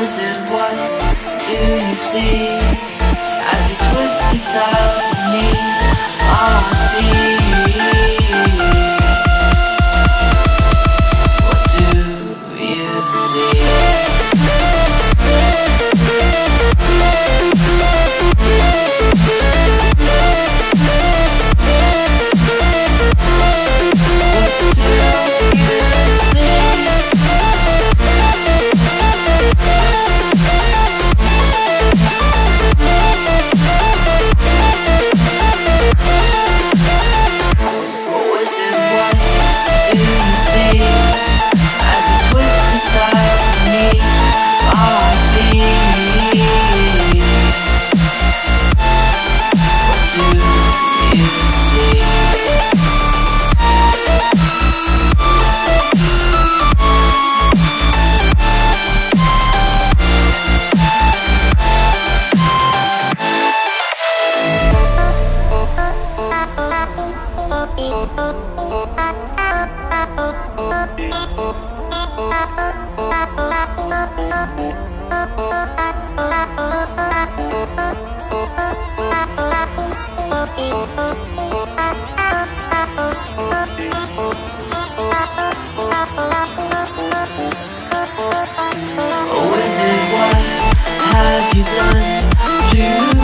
wizard, what do you see? As you twist the tiles beneath our feet, what do you see? What have you done to